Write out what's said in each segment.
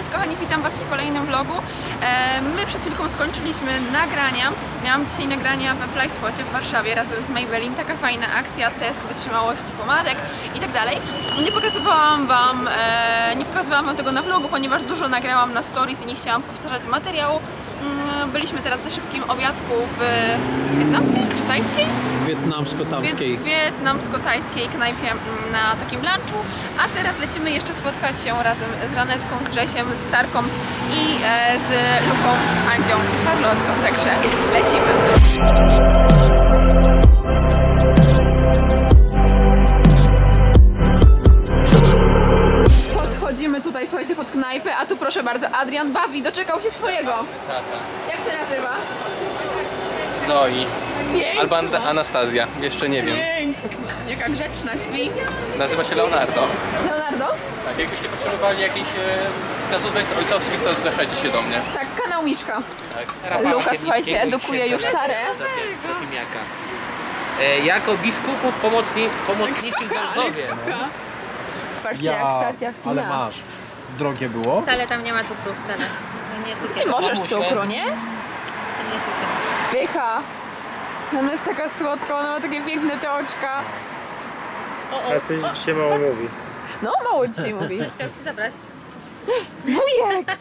Cześć kochani, witam Was w kolejnym vlogu. My przed chwilką skończyliśmy nagrania. Miałam dzisiaj nagrania we Flyspocie w Warszawie razem z Maybelline. Taka fajna akcja, test wytrzymałości pomadek i tak dalej. Nie pokazywałam Wam tego na vlogu, ponieważ dużo nagrałam na stories i nie chciałam powtarzać materiału. Byliśmy teraz na szybkim obiadku w wietnamskiej czy tajskiej? Wietnamsko-tajskiej. Wietnamsko-tajskiej knajpie na takim lunchu. A teraz lecimy jeszcze spotkać się razem z Ranetką, z Grzesiem, z Sarką i z Luką, Andzią i Szarlotką. Także lecimy. Chodzimy tutaj, słuchajcie, pod knajpę, a tu proszę bardzo, Adrian bawi, doczekał się swojego. Tata. Jak się nazywa? Zoi. Piękna. Albo Anastazja, jeszcze nie wiem. Piękna. Jaka grzeczna, śpi. Nazywa się Leonardo. Leonardo? Tak, jakbyście potrzebowali jakichś wskazówek ojcowskich, to zgłaszajcie się do mnie. Tak, kanał Miszka. Tak. Luka, słuchajcie, edukuje już Sarę. Jako biskupów pomocniczych w Lwowie. Sarcia wcina. Ale masz. Drogie było? Wcale tam nie ma cukru, wcale. Nie cukier. Ty możesz cukru, nie? Tam nie cukier. Wika. Ona jest taka słodka, ona ma takie piękne te oczka. A coś dzisiaj mało mówi. No, mało dzisiaj mówi. Chciał ci zabrać. Wujek!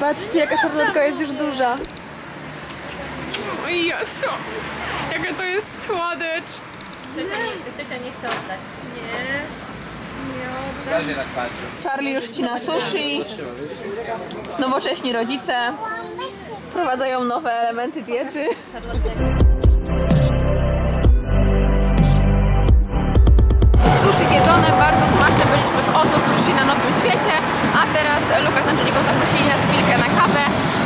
Patrzcie, jaka Szarlotka jest już duża. O Jezu! Jaka to jest słodycz! Ciocia nie chce oddać. Nie. Charlie już wcina sushi. Nowocześni rodzice wprowadzają nowe elementy diety. Sushi zjedzone, bardzo smaczne. Byliśmy w Oto Sushi na Nowym Świecie. A teraz Luka z Angeliką zaprosili nas chwilkę na kawę.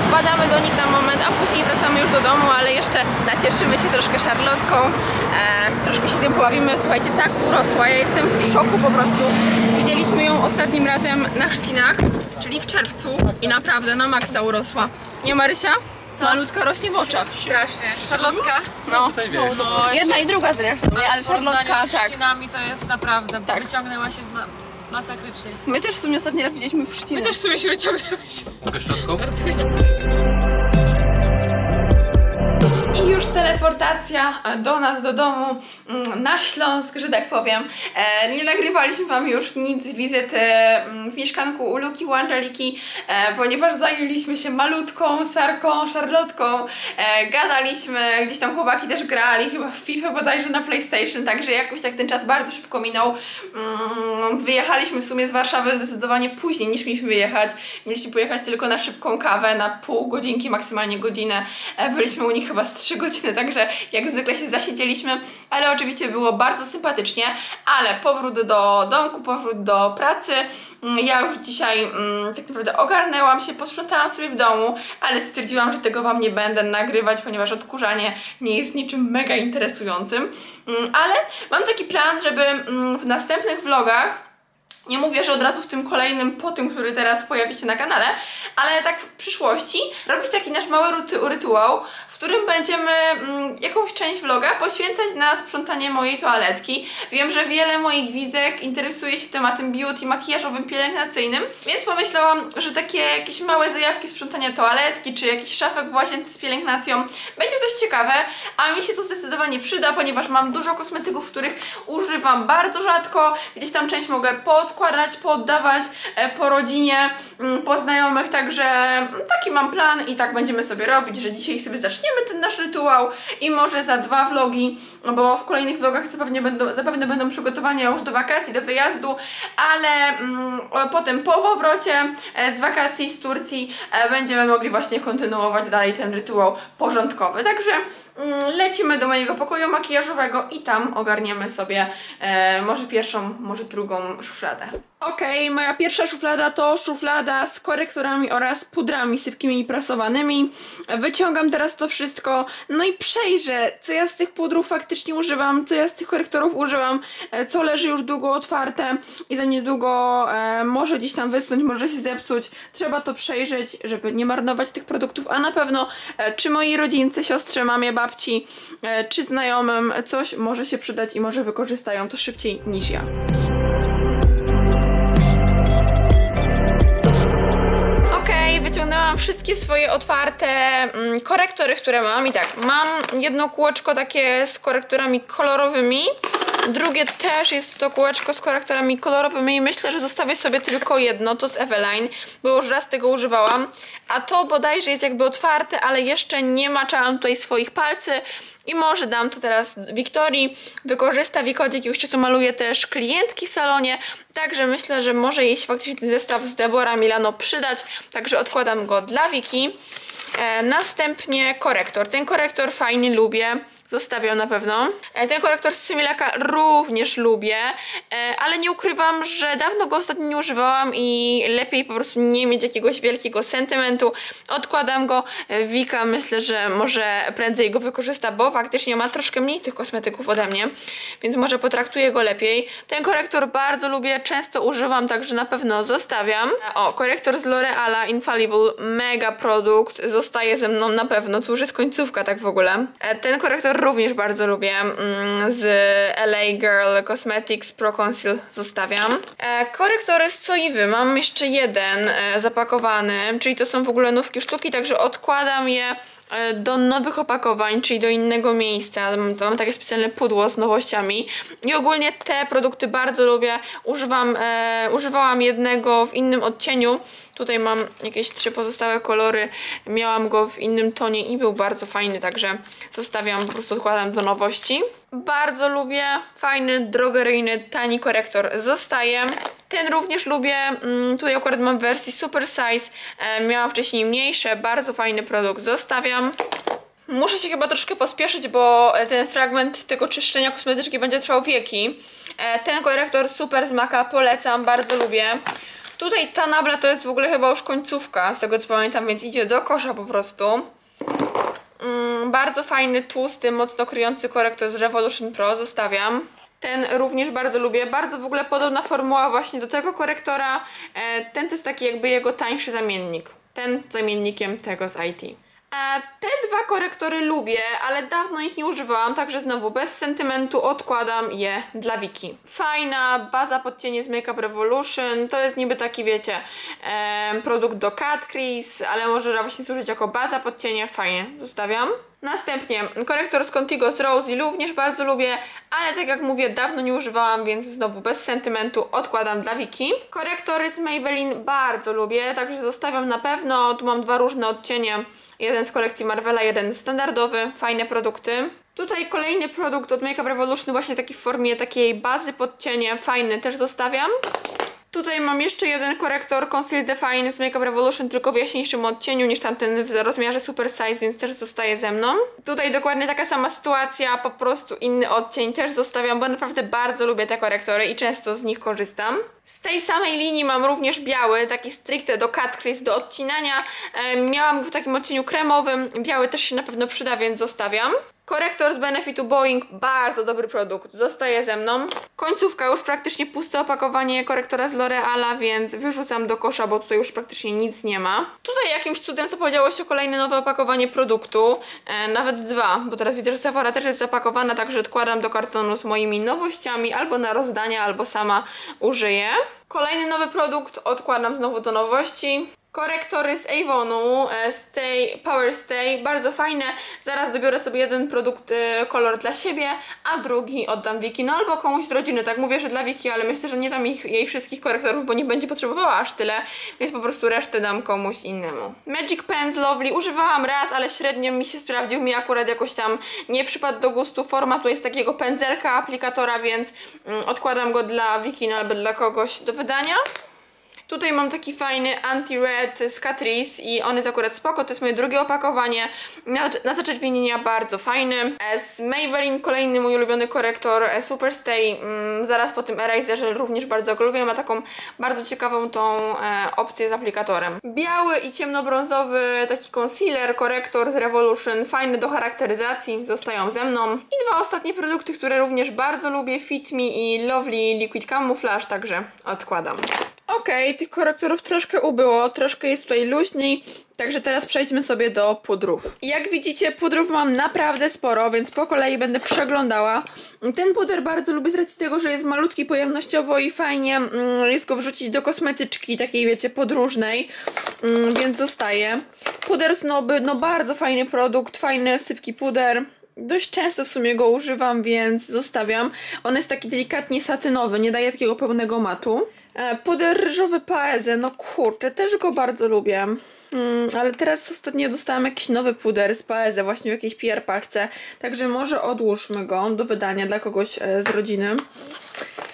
Wpadamy do nich na moment, a później wracamy już do domu, ale jeszcze nacieszymy się troszkę Szarlotką. Troszkę się z nią pobawimy. Słuchajcie, tak urosła. Ja jestem w szoku po prostu. Widzieliśmy ją ostatnim razem na chrzcinach, czyli w czerwcu i naprawdę na maksa urosła. Nie Marysia? Co? Malutka rośnie w oczach. Strasznie. Szarlotka? No. No jedna i druga zresztą, nie? Ale Szarlotka tak. Z chrzcinami to jest naprawdę, bo tak. Wyciągnęła się w masakrycznie. My też w sumie ostatni raz widzieliśmy w chrzcinach. My też w sumie się wyciągnęłyśmy. Mogę szczotką? I już teleportacja do nas, do domu, na Śląsk, że tak powiem. Nie nagrywaliśmy Wam już nic z wizyt w mieszkanku u Luki, u Angeliki, ponieważ zajęliśmy się malutką Sarką, Szarlotką. Gadaliśmy, gdzieś tam chłopaki też grali, chyba w FIFA bodajże na PlayStation, także jakoś tak ten czas bardzo szybko minął. Wyjechaliśmy w sumie z Warszawy zdecydowanie później niż mieliśmy wyjechać. Mieliśmy pojechać tylko na szybką kawę, na pół godzinki, maksymalnie godzinę. Byliśmy u nich chyba z 3 godziny, także jak zwykle się zasiedzieliśmy, ale oczywiście było bardzo sympatycznie, ale powrót do domku, powrót do pracy. Ja już dzisiaj tak naprawdę ogarnęłam się, posprzątałam sobie w domu, ale stwierdziłam, że tego Wam nie będę nagrywać, ponieważ odkurzanie nie jest niczym mega interesującym, ale mam taki plan, żeby w następnych vlogach, nie mówię, że od razu w tym kolejnym, po tym, który teraz pojawi się na kanale, ale tak w przyszłości robić taki nasz mały rytuał, w którym będziemy jakąś część vloga poświęcać na sprzątanie mojej toaletki. Wiem, że wiele moich widzek interesuje się tematem beauty, makijażowym, pielęgnacyjnym, więc pomyślałam, że takie jakieś małe zajawki sprzątania toaletki, czy jakiś szafek w łazience z pielęgnacją będzie dość ciekawe, a mi się to zdecydowanie przyda, ponieważ mam dużo kosmetyków, których używam bardzo rzadko, gdzieś tam część mogę podkładać, poddawać po rodzinie, po znajomych, także taki mam plan i tak będziemy sobie robić, że dzisiaj sobie zaczniemy ten nasz rytuał i może za 2 vlogi, bo w kolejnych vlogach zapewne będą przygotowania już do wakacji, do wyjazdu, ale potem po powrocie z wakacji z Turcji będziemy mogli właśnie kontynuować dalej ten rytuał porządkowy, także lecimy do mojego pokoju makijażowego i tam ogarniemy sobie może pierwszą, może drugą szufladę. Okej, moja pierwsza szuflada to szuflada z korektorami oraz pudrami sypkimi i prasowanymi. Wyciągam teraz to wszystko, no i przejrzę, co ja z tych pudrów faktycznie używam, co ja z tych korektorów używam, co leży już długo otwarte i za niedługo może gdzieś tam wyschnąć, może się zepsuć. Trzeba to przejrzeć, żeby nie marnować tych produktów, a na pewno czy mojej rodzince, siostrze, mamie, babci, czy znajomym coś może się przydać i może wykorzystają to szybciej niż ja. mam wszystkie swoje otwarte korektory, które mam. I tak, mam jedno kółeczko takie z korektorami kolorowymi. Drugie też jest to kółeczko z korektorami kolorowymi i myślę, że zostawię sobie tylko jedno, to z Eveline, bo już raz tego używałam. A to bodajże jest jakby otwarte, ale jeszcze nie maczałam tutaj swoich palcy i może dam to teraz Wiktorii. Wykorzysta Wika od jakiegoś czasu, maluje też klientki w salonie, także myślę, że może jej się faktycznie ten zestaw z Deborah Milano przydać, także odkładam go dla Wiki. Następnie korektor. Ten korektor fajnie lubię, zostawiam na pewno. Ten korektor z Similaka również lubię, ale nie ukrywam, że dawno go ostatnio nie używałam i lepiej po prostu nie mieć jakiegoś wielkiego sentymentu. Odkładam go. Wika myślę, że może prędzej go wykorzysta, bo faktycznie ma troszkę mniej tych kosmetyków ode mnie, więc może potraktuję go lepiej. Ten korektor bardzo lubię, często używam, także na pewno zostawiam. O, korektor z L'Oreala Infallible, mega produkt, zostaje ze mną na pewno, to już jest końcówka tak w ogóle. Ten korektor również bardzo lubię, z LA Girl Cosmetics Pro Conceal zostawiam. Korektory z Coi Wy, mam jeszcze jeden zapakowany, czyli to są w ogóle nówki sztuki, także odkładam je do nowych opakowań, czyli do innego miejsca. Mam takie specjalne pudło z nowościami i ogólnie te produkty bardzo lubię. Używałam jednego w innym odcieniu, tutaj mam jakieś 3 pozostałe kolory, miałam go w innym tonie i był bardzo fajny, także zostawiam, po prostu odkładam do nowości. Bardzo lubię, fajny, drogeryjny, tani korektor zostaje. Ten również lubię, tutaj akurat mam w wersji super size, miałam wcześniej mniejsze, bardzo fajny produkt, zostawiam. Muszę się chyba troszkę pospieszyć, bo ten fragment tego czyszczenia kosmetyczki będzie trwał wieki. Ten korektor super z Maka polecam, bardzo lubię. Tutaj ta Nabla to jest w ogóle chyba już końcówka, z tego co pamiętam, więc idzie do kosza po prostu. Bardzo fajny, tłusty, mocno kryjący korektor z Revolution Pro, zostawiam. Ten również bardzo lubię, bardzo w ogóle podobna formuła właśnie do tego korektora. Ten to jest taki jakby jego tańszy zamiennik. Ten zamiennikiem tego z IT. Te 2 korektory lubię, ale dawno ich nie używałam, także znowu bez sentymentu odkładam je dla Wiki. Fajna baza pod cienie z Makeup Revolution, to jest niby taki, wiecie, produkt do cut crease, ale może właśnie służyć jako baza pod cienie, fajnie, zostawiam. Następnie korektor z Contigo z Rosie również bardzo lubię, ale tak jak mówię, dawno nie używałam, więc znowu bez sentymentu odkładam dla Wiki. Korektory z Maybelline bardzo lubię, także zostawiam na pewno. Tu mam 2 różne odcienie, jeden z kolekcji Marvela, jeden standardowy, fajne produkty. Tutaj kolejny produkt od Makeup Revolution, właśnie taki w formie takiej bazy pod cienie, fajny, też zostawiam. Tutaj mam jeszcze jeden korektor Conceal Define z Makeup Revolution, tylko w jaśniejszym odcieniu niż tamten w rozmiarze super size, więc też zostaje ze mną. Tutaj dokładnie taka sama sytuacja, po prostu inny odcień, też zostawiam, bo naprawdę bardzo lubię te korektory i często z nich korzystam. Z tej samej linii mam również biały, taki stricte do cut crease, do odcinania. Miałam go w takim odcieniu kremowym, biały też się na pewno przyda, więc zostawiam. Korektor z Benefitu Boeing, bardzo dobry produkt, zostaje ze mną. Końcówka, już praktycznie puste opakowanie korektora z L'Oreala, więc wyrzucam do kosza, bo tutaj już praktycznie nic nie ma. Tutaj jakimś cudem zapowiedziało się kolejne nowe opakowanie produktu, nawet 2, bo teraz widzę, że Sephora też jest zapakowana, także odkładam do kartonu z moimi nowościami, albo na rozdania, albo sama użyję. Kolejny nowy produkt odkładam znowu do nowości. Korektory z Avonu, z tej Power Stay, bardzo fajne. Zaraz dobiorę sobie jeden produkt, kolor dla siebie, a drugi oddam Wiki, no albo komuś z rodziny. Tak mówię, że dla Wiki, ale myślę, że nie dam jej wszystkich korektorów, bo nie będzie potrzebowała aż tyle, więc po prostu resztę dam komuś innemu. Magic Pens Lovely używałam raz, ale średnio mi się sprawdził, mi akurat jakoś tam nie przypadł do gustu. Forma tu jest takiego pędzelka, aplikatora, więc odkładam go dla Wiki, no albo dla kogoś do wydania. Tutaj mam taki fajny anti-red z Catrice i on jest akurat spoko, to jest moje drugie opakowanie, na zaczerwienienia bardzo fajny. Z Maybelline kolejny mój ulubiony korektor Superstay, zaraz po tym eraserze również bardzo go lubię, ma taką bardzo ciekawą tą opcję z aplikatorem. Biały i ciemnobrązowy taki concealer, korektor z Revolution, fajny do charakteryzacji, zostają ze mną. I 2 ostatnie produkty, które również bardzo lubię, Fit Me i Lovely Liquid Camouflage, także odkładam. Okej, tych korektorów troszkę ubyło, troszkę jest tutaj luźniej, także teraz przejdźmy sobie do pudrów. Jak widzicie, pudrów mam naprawdę sporo, więc po kolei będę przeglądała. Ten puder bardzo lubię z racji tego, że jest malutki pojemnościowo i fajnie jest go wrzucić do kosmetyczki, takiej wiecie, podróżnej, więc zostaje. Puder Snoby, no bardzo fajny produkt, fajny sypki puder. Dość często w sumie go używam, więc zostawiam. On jest taki delikatnie satynowy, nie daje takiego pełnego matu. Puder ryżowy Paese, no kurczę, też go bardzo lubię, ale teraz ostatnio dostałam jakiś nowy puder z Paese właśnie w jakiejś PR paczce, także może odłóżmy go do wydania dla kogoś z rodziny.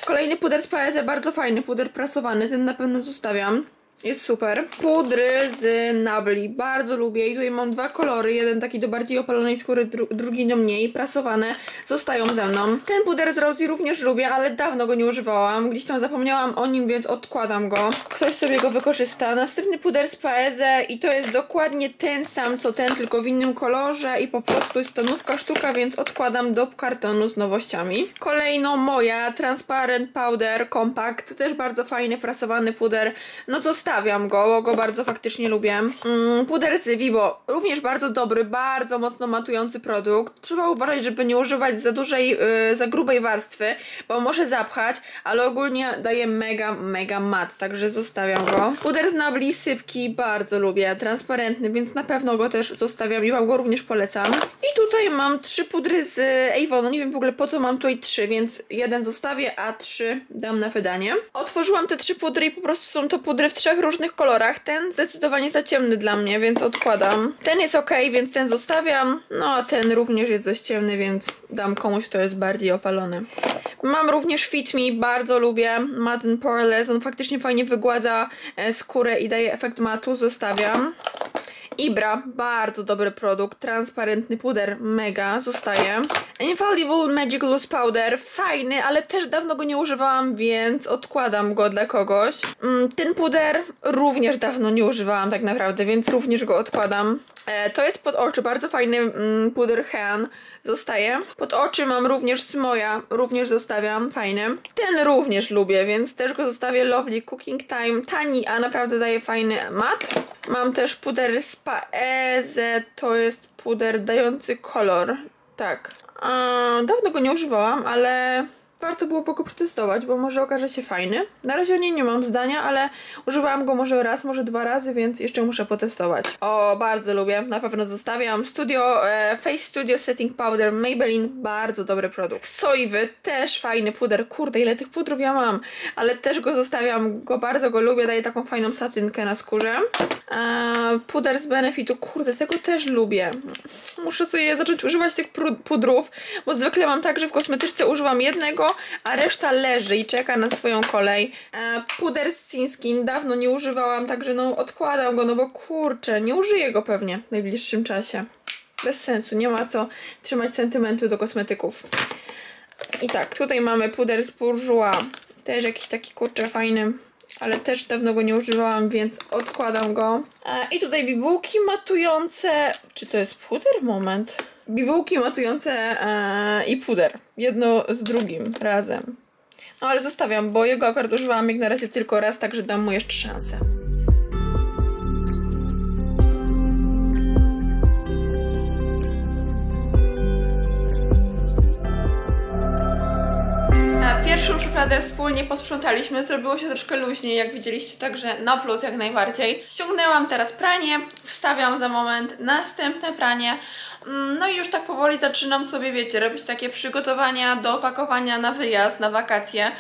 Kolejny puder z Paese, bardzo fajny puder prasowany, ten na pewno zostawiam. Jest super. Pudry z Nabli, bardzo lubię i tutaj mam dwa kolory, jeden taki do bardziej opalonej skóry, drugi do mniej, prasowane, zostają ze mną. Ten puder z Rosie również lubię, ale dawno go nie używałam, gdzieś tam zapomniałam o nim, więc odkładam go. Ktoś sobie go wykorzysta. Następny puder z Paese i to jest dokładnie ten sam co ten, tylko w innym kolorze i po prostu jest to nówka sztuka, więc odkładam do kartonu z nowościami. Kolejno moja Transparent Powder Compact, też bardzo fajny, prasowany puder, no zostawiam. Stawiam go, bo go bardzo faktycznie lubię. Puder z Vibo, również bardzo dobry, bardzo mocno matujący produkt. Trzeba uważać, żeby nie używać za dużej, za grubej warstwy, bo może zapchać, ale ogólnie daje mega, mega mat, także zostawiam go. Puder z Nabli, sypki, bardzo lubię, transparentny, więc na pewno go też zostawiam i Wam go również polecam. I tutaj mam trzy pudry z Avonu, nie wiem w ogóle po co mam tutaj trzy, więc jeden zostawię, a trzy dam na wydanie. Otworzyłam te trzy pudry i po prostu są to pudry w trzech różnych kolorach. Ten zdecydowanie za ciemny dla mnie, więc odkładam. Ten jest ok, więc ten zostawiam. No a ten również jest dość ciemny, więc dam komuś, kto jest bardziej opalony. Mam również Fit Me, bardzo lubię. Matte and Poreless, on faktycznie fajnie wygładza skórę i daje efekt matu, zostawiam. Ibra, bardzo dobry produkt, transparentny puder, mega, zostaje. Infallible Magic Loose Powder, fajny, ale też dawno go nie używałam, więc odkładam go dla kogoś. Ten puder również dawno nie używałam tak naprawdę, więc również go odkładam. To jest pod oczy, bardzo fajny puder Hean, zostaje. Pod oczy mam również Smoja, również zostawiam, fajny. Ten również lubię, więc też go zostawię. Lovely Cooking Time, tani, a naprawdę daje fajny mat. Mam też puder z Paese, to jest puder dający kolor, tak. Dawno go nie używałam, ale warto było go przetestować, bo może okaże się fajny. Na razie o niej nie mam zdania, ale używałam go może raz, może dwa razy, więc jeszcze muszę potestować. O, bardzo lubię, na pewno zostawiam. Face Studio Setting Powder Maybelline, bardzo dobry produkt. Z Coi Wy, też fajny puder, kurde ile tych pudrów ja mam, ale też go zostawiam, bardzo go lubię, daje taką fajną satynkę na skórze. Puder z Benefitu, kurde tego też lubię. Muszę sobie zacząć używać tych pudrów, bo zwykle mam tak, że w kosmetyczce używam jednego, a reszta leży i czeka na swoją kolej. Puder z Sinskin dawno nie używałam, także no odkładam go, no bo kurczę, nie użyję go pewnie w najbliższym czasie. Bez sensu, nie ma co trzymać sentymentu do kosmetyków. I tak, tutaj mamy puder z Bourjois, też jakiś taki kurczę fajny, ale też dawno go nie używałam, więc odkładam go. I tutaj bibułki matujące, czy to jest puder? Moment. Bibułki matujące i puder, jedno z drugim razem. No ale zostawiam, bo jego akurat używałam jak na razie tylko raz, także dam mu jeszcze szansę. Pierwszą szufladę wspólnie posprzątaliśmy, zrobiło się troszkę luźniej, jak widzieliście, także na plus jak najbardziej. Ściągnęłam teraz pranie, wstawiam za moment następne pranie. No i już tak powoli zaczynam sobie, wiecie, robić takie przygotowania do pakowania na wyjazd, na wakacje,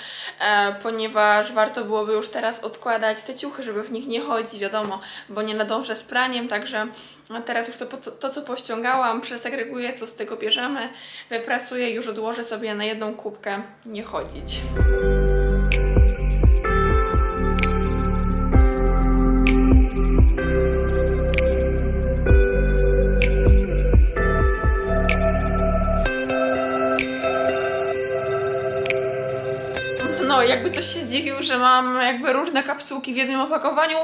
ponieważ warto byłoby już teraz odkładać te ciuchy, żeby w nich nie chodzić, wiadomo, bo nie nadążę z praniem, także teraz już to co pościągałam, przesegreguję, co z tego bierzemy, wyprasuję, już odłożę sobie na jedną kubkę, nie chodzić. Jakby ktoś się zdziwił, że mam jakby różne kapsułki w jednym opakowaniu,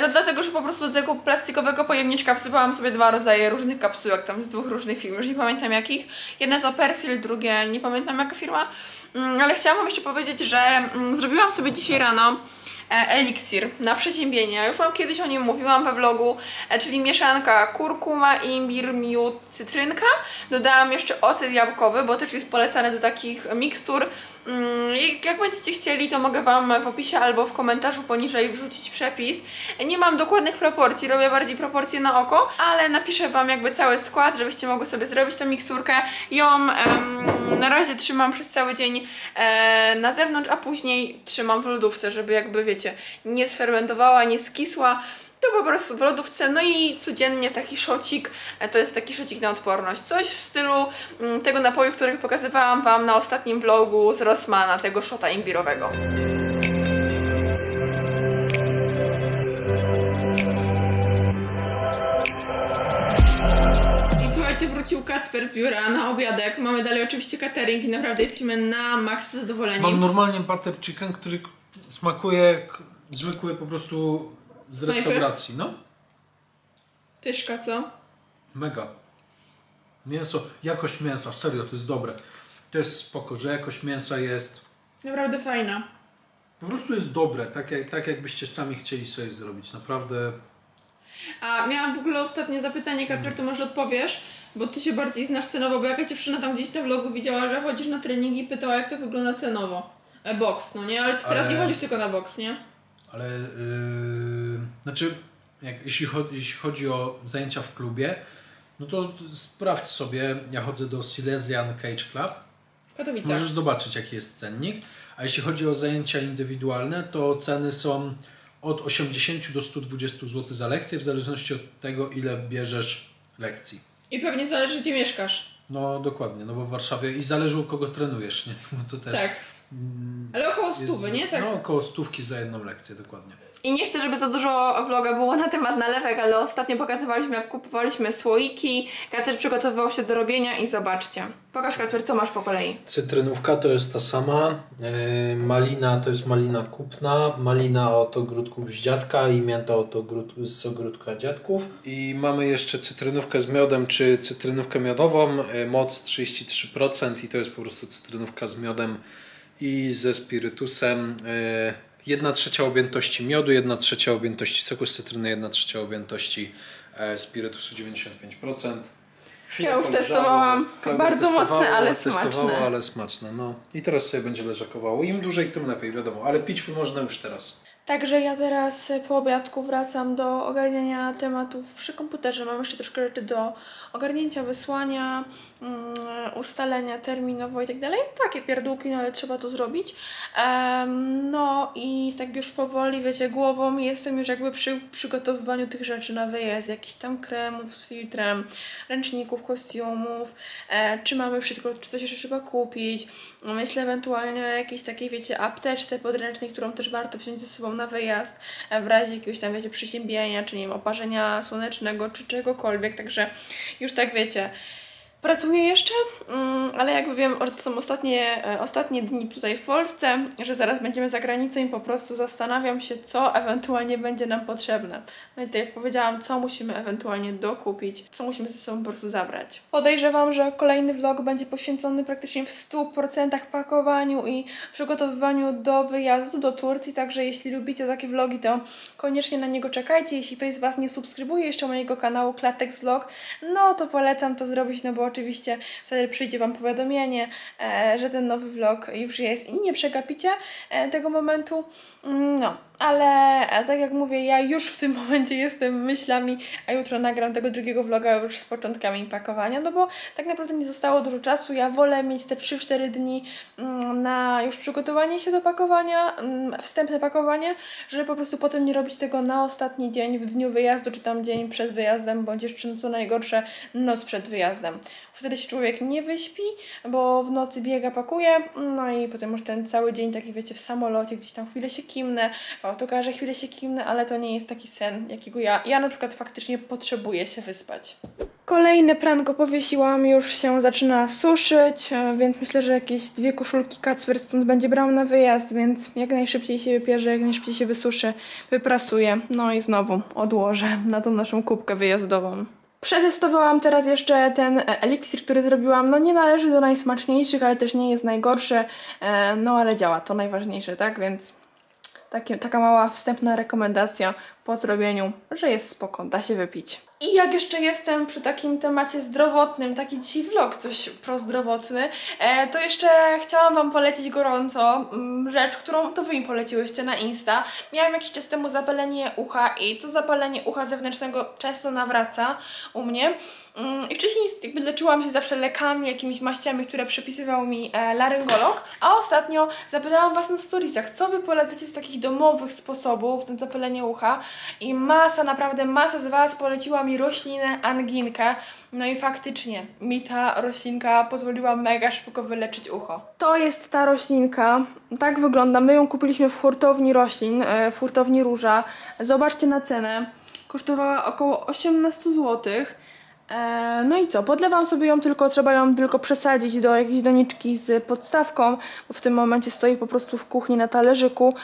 to dlatego, że po prostu do tego plastikowego pojemniczka wsypałam sobie dwa rodzaje różnych kapsułek, tam z dwóch różnych firm, już nie pamiętam jakich. Jedna to Persil, drugie nie pamiętam jaka firma, ale chciałam Wam jeszcze powiedzieć, że zrobiłam sobie dzisiaj rano eliksir na przeziębienia. Już Wam kiedyś o nim mówiłam we vlogu, czyli mieszanka kurkuma, imbir, miód, cytrynka. Dodałam jeszcze ocet jabłkowy, bo też jest polecany do takich mikstur. Jak będziecie chcieli, to mogę Wam w opisie albo w komentarzu poniżej wrzucić przepis. Nie mam dokładnych proporcji, robię bardziej proporcje na oko, ale napiszę Wam jakby cały skład, żebyście mogły sobie zrobić tą miksurkę. Ją na razie trzymam przez cały dzień na zewnątrz, a później trzymam w lodówce, żeby jakby wiecie, nie sfermentowała, nie skisła. To po prostu w lodówce, no i codziennie taki szocik, to jest taki szocik na odporność. Coś w stylu tego napoju, który pokazywałam Wam na ostatnim vlogu z Rossmana, tego szota imbirowego. Wrócił Kacper z biura na obiadek. Mamy dalej oczywiście catering i naprawdę jesteśmy na maksa zadowoleni. Mam normalnie butter chicken, który smakuje jak zwykły po prostu z restauracji, no. Pyszka, co? Mega. Mięso, jakość mięsa, serio, to jest dobre. To jest spoko, że jakość mięsa jest naprawdę fajna. Po prostu jest dobre, tak jakbyście sami chcieli sobie zrobić, naprawdę. A miałam w ogóle ostatnie zapytanie, Kacper, to może odpowiesz, bo Ty się bardziej znasz cenowo, bo jakaś dziewczyna tam gdzieś na vlogu widziała, że chodzisz na treningi i pytała, jak to wygląda cenowo. Boks, no nie? Ale Ty teraz nie chodzisz tylko na boks, nie? Ale, znaczy, jeśli chodzi o zajęcia w klubie, no to sprawdź sobie, ja chodzę do Silesian Cage Club, Katowice. Możesz zobaczyć, jaki jest cennik, a jeśli chodzi o zajęcia indywidualne, to ceny są od 80 do 120 zł za lekcję, w zależności od tego, ile bierzesz lekcji. I pewnie zależy, gdzie mieszkasz. No dokładnie, no bo w Warszawie i zależy, u kogo trenujesz, nie? To też tak. Ale około 100, nie? Tak. No około 100 za jedną lekcję, dokładnie. I nie chcę, żeby za dużo vloga było na temat nalewek, ale ostatnio pokazywaliśmy, jak kupowaliśmy słoiki. Kacper przygotowywał się do robienia i zobaczcie. Pokaż, Kacper, co masz po kolei. Cytrynówka to jest ta sama, malina to jest malina kupna, malina od ogródków z dziadka i mięta od ogródka dziadków. I mamy jeszcze cytrynówkę z miodem, czy cytrynówkę miodową, moc 33% i to jest po prostu cytrynówka z miodem i ze spirytusem. 1/3 objętości miodu, 1/3 objętości soku z cytryny, 1/3 objętości spirytusu 95%. Ja już testowałam, bardzo mocne, ale smaczne. Ale smaczne, no. I teraz sobie będzie leżakowało. Im dłużej, tym lepiej, wiadomo, ale pić można już teraz. Także ja teraz po obiadku wracam do ogarniania tematów przy komputerze. Mam jeszcze troszkę rzeczy do ogarnięcia, wysłania, ustalenia terminowo i tak dalej. Takie pierdółki, no ale trzeba to zrobić. No i tak już powoli, wiecie, głową jestem już jakby przy przygotowywaniu tych rzeczy na wyjazd. Jakichś tam kremów z filtrem, ręczników, kostiumów. Czy mamy wszystko, czy coś jeszcze trzeba kupić. Myślę ewentualnie o jakiejś takiej, wiecie, apteczce podręcznej, którą też warto wziąć ze sobą na wyjazd, w razie jakiegoś tam, wiecie, przeziębienia, czy nie wiem, oparzenia słonecznego, czy czegokolwiek, także już tak wiecie, pracuję jeszcze, ale jakby wiem, to są ostatnie dni tutaj w Polsce, że zaraz będziemy za granicą i po prostu zastanawiam się, co ewentualnie będzie nam potrzebne. No i tak jak powiedziałam, co musimy ewentualnie dokupić, co musimy ze sobą po prostu zabrać. Podejrzewam, że kolejny vlog będzie poświęcony praktycznie w 100% pakowaniu i przygotowywaniu do wyjazdu do Turcji, także jeśli lubicie takie vlogi, to koniecznie na niego czekajcie. Jeśli ktoś z Was nie subskrybuje jeszcze mojego kanału Klatek Vlog, no to polecam to zrobić, no bo oczywiście wtedy przyjdzie Wam powiadomienie, że ten nowy vlog już jest i nie przegapicie tego momentu. No, ale tak jak mówię, ja już w tym momencie jestem myślami, a jutro nagram tego drugiego vloga już z początkami pakowania, no bo tak naprawdę nie zostało dużo czasu. Ja wolę mieć te 3-4 dni na już przygotowanie się do pakowania, wstępne pakowanie, żeby po prostu potem nie robić tego na ostatni dzień w dniu wyjazdu, czy tam dzień przed wyjazdem, bądź jeszcze co najgorsze noc przed wyjazdem. Wtedy się człowiek nie wyśpi, bo w nocy biega, pakuje, no i potem już ten cały dzień taki, wiecie, w samolocie gdzieś tam chwilę się kimnę, w autokarze chwilę się kimnę, ale to nie jest taki sen, jakiego ja na przykład faktycznie potrzebuję się wyspać. Kolejne pranko powiesiłam, już się zaczyna suszyć, więc myślę, że jakieś 2 koszulki Kacper stąd będzie brał na wyjazd, więc jak najszybciej się wypierze, jak najszybciej się wysuszy, wyprasuje, no i znowu odłożę na tą naszą kubkę wyjazdową. Przetestowałam teraz jeszcze ten eliksir, który zrobiłam. No nie należy do najsmaczniejszych, ale też nie jest najgorszy. No ale działa, to najważniejsze, tak? Więc taka mała wstępna rekomendacja po zrobieniu, że jest spoko, da się wypić. I jak jeszcze jestem przy takim temacie zdrowotnym, taki dzisiaj vlog coś prozdrowotny, to jeszcze chciałam wam polecić gorąco rzecz, którą to wy mi poleciłyście na Insta. Miałam jakiś czas temu zapalenie ucha i to zapalenie ucha zewnętrznego często nawraca u mnie. I wcześniej jakby leczyłam się zawsze lekami, jakimiś maściami, które przepisywał mi laryngolog. A ostatnio zapytałam was na storiesach, co wy polecacie z takich domowych sposobów na zapalenie ucha. I masa, naprawdę masa z was poleciła mi roślinę anginkę. No i faktycznie mi ta roślinka pozwoliła mega szybko wyleczyć ucho. To jest ta roślinka, tak wygląda. My ją kupiliśmy w hurtowni roślin, w hurtowni Róża. Zobaczcie na cenę, kosztowała około 18 zł. No i co, podlewam sobie ją tylko, trzeba ją tylko przesadzić do jakiejś doniczki z podstawką, bo w tym momencie stoi po prostu w kuchni na talerzyku.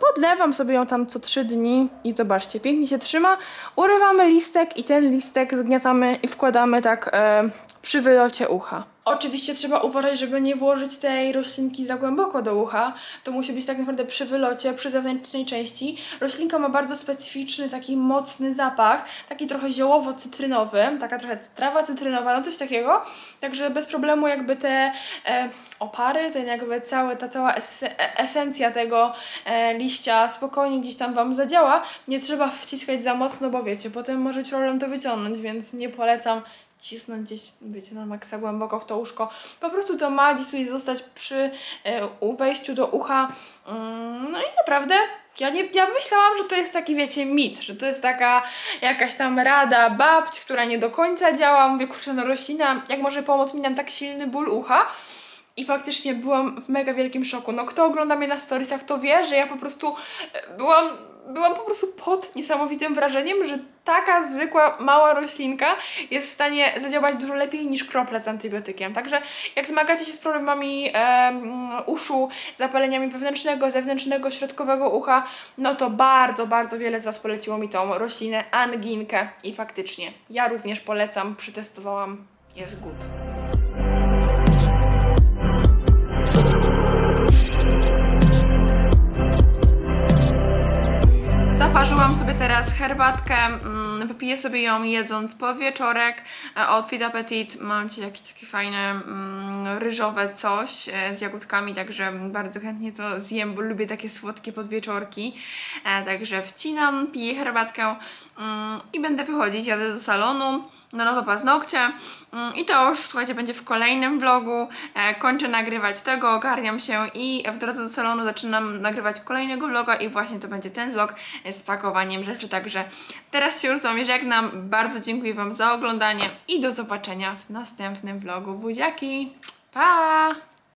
Podlewam sobie ją tam co 3 dni i zobaczcie, pięknie się trzyma. Urywamy listek i ten listek zgniatamy i wkładamy tak przy wylocie ucha. Oczywiście trzeba uważać, żeby nie włożyć tej roślinki za głęboko do ucha. To musi być tak naprawdę przy wylocie, przy zewnętrznej części. Roślinka ma bardzo specyficzny, taki mocny zapach, taki trochę ziołowo-cytrynowy, taka trochę trawa cytrynowa, no coś takiego. Także bez problemu jakby te opary, ten jakby ta cała esencja tego liścia spokojnie gdzieś tam wam zadziała. Nie trzeba wciskać za mocno, bo wiecie, potem może być problem to wyciągnąć, więc nie polecam cisnąć gdzieś, wiecie, na maksa głęboko w to uszko. Po prostu to ma gdzieś zostać przy wejściu do ucha. No i naprawdę ja myślałam, że to jest taki, wiecie, mit, że to jest taka jakaś tam rada babć, która nie do końca działa. Mówię, kurczę, no roślina, jak może pomóc mi na tak silny ból ucha? I faktycznie byłam w mega wielkim szoku. No kto ogląda mnie na storiesach, to wie, że ja po prostu byłam po prostu pod niesamowitym wrażeniem, że taka zwykła, mała roślinka jest w stanie zadziałać dużo lepiej niż krople z antybiotykiem. Także jak zmagacie się z problemami uszu, zapaleniami wewnętrznego, zewnętrznego, środkowego ucha, no to bardzo, bardzo wiele z was poleciło mi tą roślinę anginkę. I faktycznie, ja również polecam, przetestowałam, jest good. Zaparzyłam sobie teraz herbatkę, wypiję sobie ją jedząc pod wieczorek od Fit Appetit. Mam dzisiaj jakieś takie fajne ryżowe coś z jagódkami, także bardzo chętnie to zjem, bo lubię takie słodkie podwieczorki. Także wcinam, piję herbatkę i będę wychodzić, jadę do salonu na nowe paznokcie. I to już, słuchajcie, będzie w kolejnym vlogu. Kończę nagrywać tego, ogarniam się i w drodze do salonu zaczynam nagrywać kolejnego vloga i właśnie to będzie ten vlog z pakowaniem rzeczy. Także teraz się już z wami żegnam. Bardzo dziękuję wam za oglądanie i do zobaczenia w następnym vlogu. Buziaki! Pa!